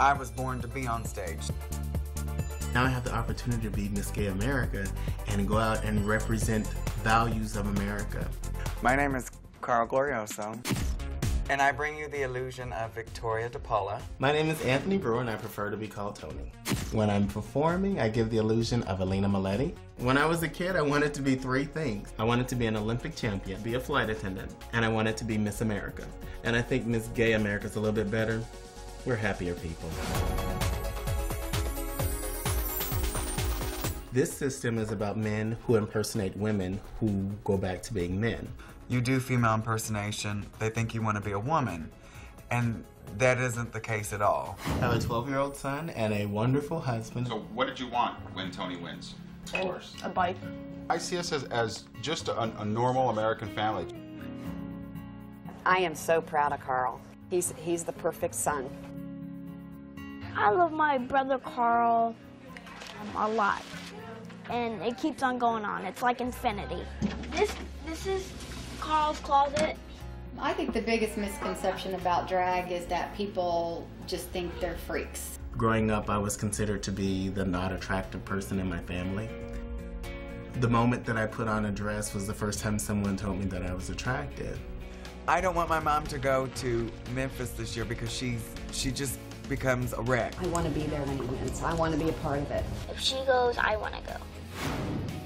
I was born to be on stage. Now I have the opportunity to be Miss Gay America and go out and represent values of America. My name is Carl Glorioso, and I bring you the illusion of Victoria DePaula. My name is Anthony Brewer, and I prefer to be called Tony. When I'm performing, I give the illusion of Alina Maletti. When I was a kid, I wanted to be three things. I wanted to be an Olympic champion, be a flight attendant, and I wanted to be Miss America. And I think Miss Gay America is a little bit better. We're happier people. This system is about men who impersonate women who go back to being men. You do female impersonation, they think you want to be a woman, and that isn't the case at all. I have a 12-year-old son and a wonderful husband. So what did you want when Tony wins? Of course. A bike. I see us as just a normal American family. I am so proud of Carl. He's the perfect son. I love my brother Carl a lot. And it keeps on going on. It's like infinity. This is Carl's closet. I think the biggest misconception about drag is that people just think they're freaks. Growing up, I was considered to be the not attractive person in my family. The moment that I put on a dress was the first time someone told me that I was attractive. I don't want my mom to go to Memphis this year because she just becomes a wreck. I want to be there when he wins. I want to be a part of it. If she goes, I want to go.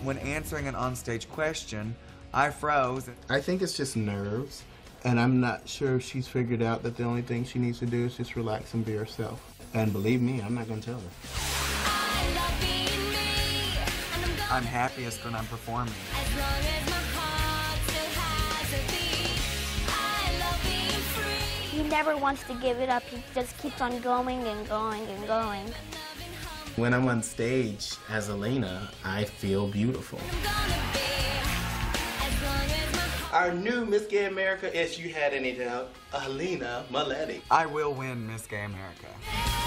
When answering an onstage question, I froze. I think it's just nerves, and I'm not sure if she's figured out that the only thing she needs to do is just relax and be herself. And believe me, I'm not gonna tell her. I love being me, and I'm happiest when I'm performing. As long as my heart still has a beat, I love being free. He never wants to give it up. He just keeps on going and going and going. When I'm on stage as Alina, I feel beautiful. Our new Miss Gay America, if you had any doubt, Alina Maletti. I will win Miss Gay America.